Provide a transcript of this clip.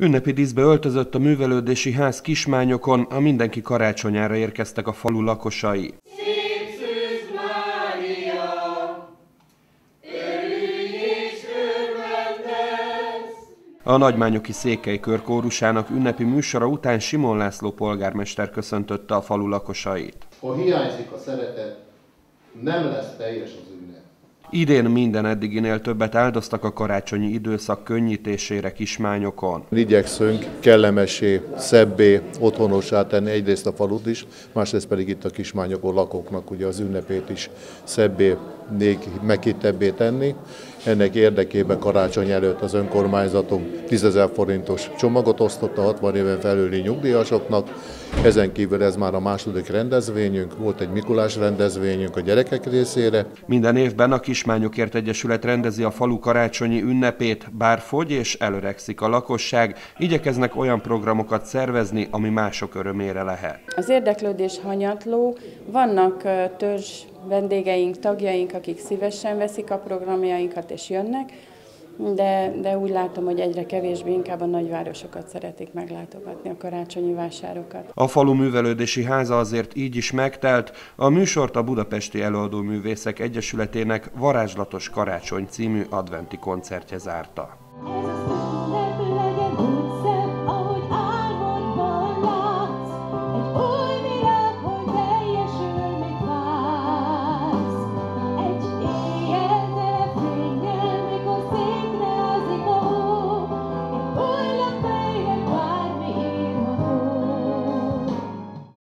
Ünnepi díszbe öltözött a művelődési ház Kismányokon, a mindenki karácsonyára érkeztek a falu lakosai. A nagymányoki székely körkórusának ünnepi műsora után Simon László polgármester köszöntötte a falu lakosait. Ha hiányzik a szeretet, nem lesz teljes az ünnep. Idén minden eddiginél többet áldoztak a karácsonyi időszak könnyítésére Kismányokon. Igyekszünk kellemessé, szebbé, otthonossá tenni egyrészt a falut is, másrészt pedig itt a Kismányokon lakóknak ugye az ünnepét is szebbé, meghittebbé tenni. Ennek érdekében karácsony előtt az önkormányzatunk 10 000 forintos csomagot osztott a 60 éven felüli nyugdíjasoknak. Ezen kívül ez már a második rendezvényünk, volt egy Mikulás rendezvényünk a gyerekek részére. Minden évben a Kismányokért Egyesület rendezi a falu karácsonyi ünnepét, bár fogy és előregszik a lakosság, igyekeznek olyan programokat szervezni, ami mások örömére lehet. Az érdeklődés hanyatló, vannak törzs vendégeink, tagjaink, akik szívesen veszik a programjainkat és jönnek, de úgy látom, hogy egyre kevésbé inkább a nagyvárosokat szeretik meglátogatni, a karácsonyi vásárokat. A falu művelődési háza azért így is megtelt. A műsort a Budapesti Előadó Művészek Egyesületének Varázslatos Karácsony című adventi koncertje zárta.